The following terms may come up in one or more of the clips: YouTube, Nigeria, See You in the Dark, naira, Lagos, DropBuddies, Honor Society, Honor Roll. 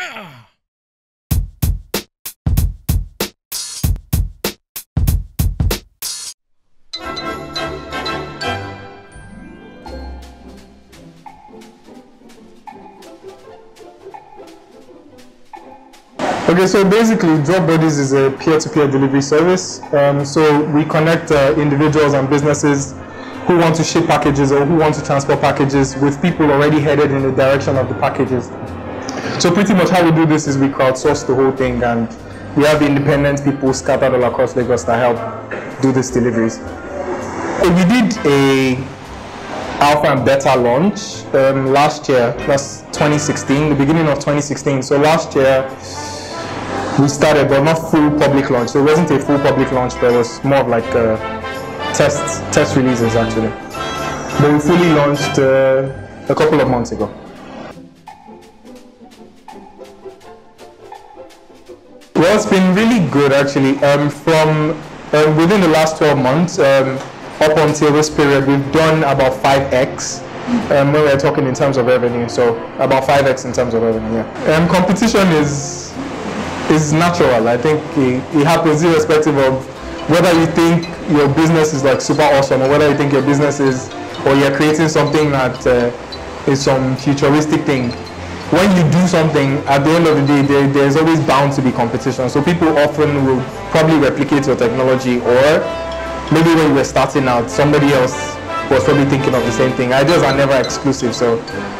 Okay, so basically DropBuddies is a peer-to-peer delivery service. So we connect individuals and businesses who want to ship packages or who want to transport packages with people already headed in the direction of the packages. So pretty much how we do this is we crowdsource the whole thing, and we have independent people scattered all across Lagos that help do these deliveries. So we did a Alpha and Beta launch last year. That's 2016, the beginning of 2016. So last year we started, but not full public launch. So it wasn't a full public launch, but it was more of like test releases actually. But we fully launched a couple of months ago. Well, it's been really good actually. From within the last 12 months, up until this period, we've done about 5x when we're talking in terms of revenue. So about 5x in terms of revenue. Yeah. Competition is natural. I think it happens irrespective of whether you think your business is like super awesome, or whether you think your business is, or you're creating something that is some futuristic thing. When you do something, at the end of the day, there's always bound to be competition. So people often will probably replicate your technology, or maybe when we were starting out, somebody else was probably thinking of the same thing. Ideas are never exclusive, so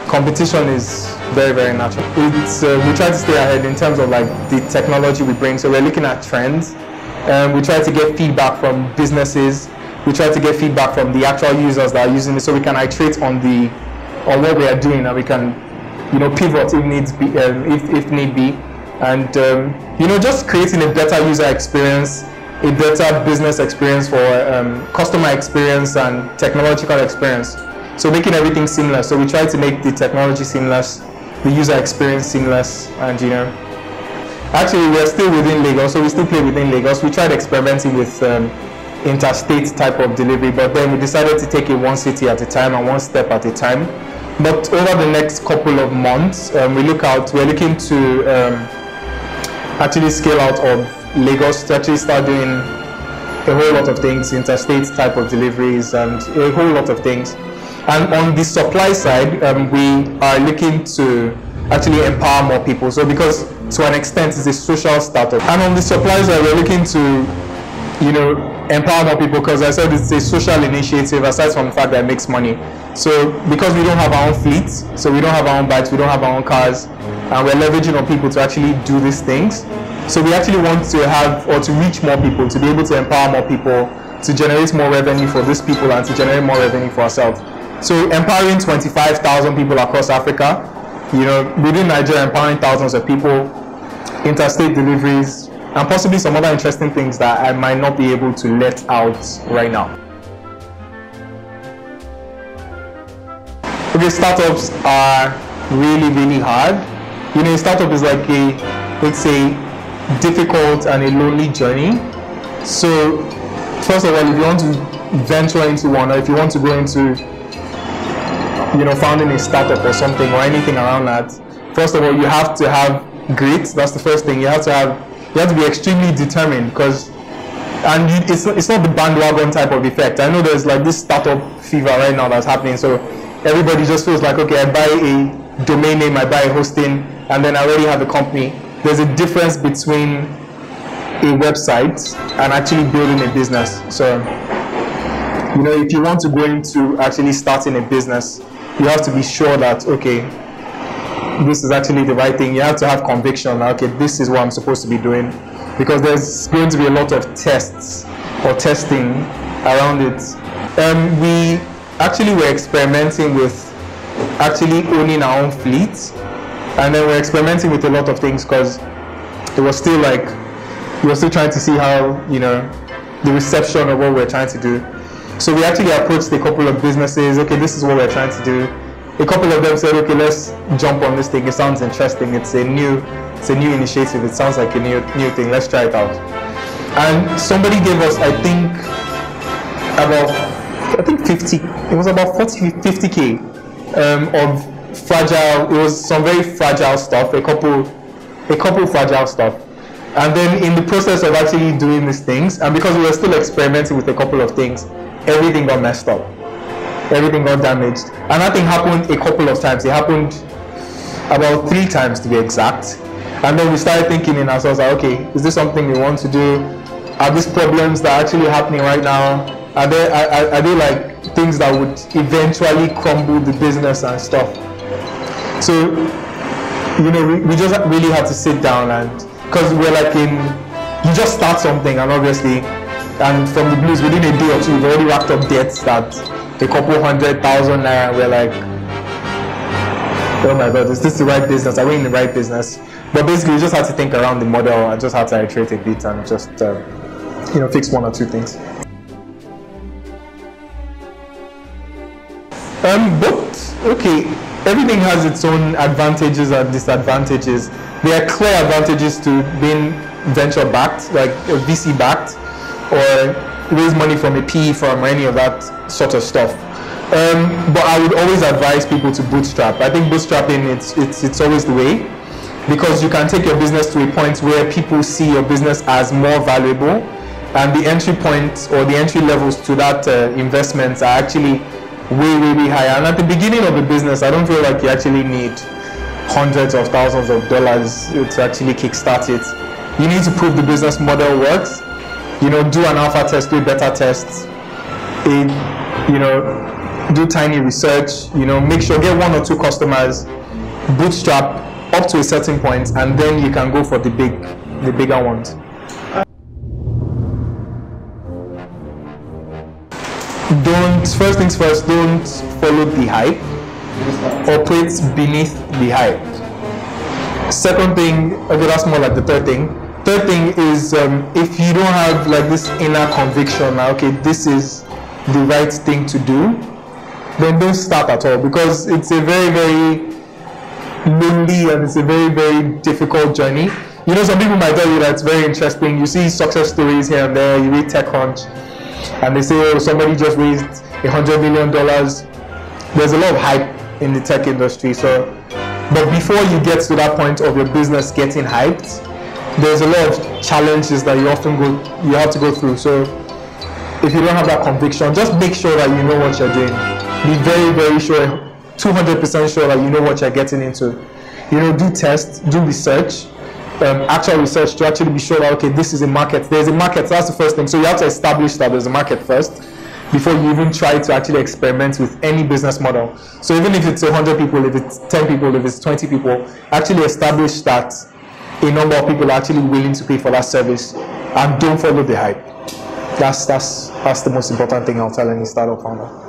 competition is very, very natural. We try to stay ahead in terms of like the technology we bring, so we're looking at trends. We try to get feedback from businesses. We try to get feedback from the actual users that are using it, so we can iterate on what we are doing, and we can, you know, pivot if needs be, if need be, and you know, just creating a better user experience, a better business experience for customer experience and technological experience. So making everything seamless. So we try to make the technology seamless, the user experience seamless, and you know. Actually, we're still within Lagos, so we still play within Lagos. We tried experimenting with interstate type of delivery, but then we decided to take it one city at a time and one step at a time. But over the next couple of months, we're looking to actually scale out of Lagos to actually start doing a whole lot of things, interstate type of deliveries and a whole lot of things. And on the supply side, we are looking to actually empower more people. So because to an extent it's a social startup. And on the supply side, we're looking to, you know, empower more people, because I said it's a social initiative aside from the fact that it makes money. So because we don't have our own fleet, so we don't have our own bikes, we don't have our own cars, and we're leveraging on people to actually do these things. So we actually want to have, or to reach more people, to be able to empower more people, to generate more revenue for these people and to generate more revenue for ourselves. So empowering 25,000 people across Africa, you know, within Nigeria, empowering thousands of people, interstate deliveries, and possibly some other interesting things that I might not be able to let out right now. Okay, startups are really, really hard. You know, a startup is like a, let's say, difficult and a lonely journey. So first of all, if you want to venture into one, or if you want to go into, you know, founding a startup or something or anything around that, first of all, you have to have grit. That's the first thing. You have to be extremely determined, because it's not the bandwagon type of effect. I know there's like this startup fever right now that's happening, so everybody just feels like, okay, I buy a domain name, I buy a hosting, and then I already have a company. There's a difference between a website and actually building a business. So, you know, if you want to go into actually starting a business, you have to be sure that, okay, this is actually the right thing. You have to have conviction, okay, this is what I'm supposed to be doing, because there's going to be a lot of tests or testing around it. We actually were experimenting with actually owning our own fleet. And then we're experimenting with a lot of things, because it was still like, we were still trying to see how, you know, the reception of what we're trying to do. So we actually approached a couple of businesses, okay, this is what we're trying to do. A couple of them said, okay, let's jump on this thing. It sounds interesting. It's a new initiative. It sounds like a new thing. Let's try it out. And somebody gave us, I think 50, it was about 40, 50K of fragile, it was some very fragile stuff, a couple a couple fragile stuff. And then in the process of actually doing these things, and because we were still experimenting with a couple of things, everything got messed up. Everything got damaged. And that thing happened a couple of times. It happened about 3 times to be exact. And then we started thinking in ourselves, like, okay, is this something we want to do? Are these problems that are actually happening right now, are they like things that would eventually crumble the business and stuff? So, you know, we just really had to sit down, and because we're like you just start something, and obviously, and from the blues, within a day or two, we've already racked up debts that a couple 100,000 naira, and we're like, oh my God, is this the right business? Are we in the right business? But basically, we just had to think around the model and just had to iterate a bit and just, you know, fix 1 or 2 things. Okay, everything has its own advantages and disadvantages. There are clear advantages to being venture-backed, like VC-backed, or raise money from a PE firm or any of that sort of stuff. But I would always advise people to bootstrap. I think bootstrapping, it's always the way, because you can take your business to a point where people see your business as more valuable, and the entry point or the entry levels to that investments are actually way, way, way higher. And at the beginning of a business, I don't feel like you actually need hundreds of thousands of dollars to actually kickstart it. You need to prove the business model works. You know, do an alpha test, do beta tests. You know, do tiny research, you know, make sure, get 1 or 2 customers, bootstrap up to a certain point, and then you can go for the bigger ones. First things first, don't follow the hype. Operate beneath the hype. Second thing, okay, that's more like the third thing. Third thing is, if you don't have like this inner conviction, like, okay, this is the right thing to do, then don't start at all, because it's a very, very lonely and it's a very, very difficult journey. You know, some people might tell you that it's very interesting. You see success stories here and there, you read TechCrunch, and they say, oh, somebody just raised $100 million. There's a lot of hype in the tech industry. So, but before you get to that point of your business getting hyped, there's a lot of challenges that you have to go through. So if you don't have that conviction, just make sure that you know what you're doing. Be very, very sure, 200% sure that you know what you're getting into. You know, do tests, do research, actual research, to actually be sure that, okay, this is a market. There's a market, that's the first thing. So you have to establish that there's a market first before you even try to actually experiment with any business model. So even if it's 100 people, if it's 10 people, if it's 20 people, actually establish that a number of people are actually willing to pay for that service, and don't follow the hype. That's the most important thing I'll tell any startup founder.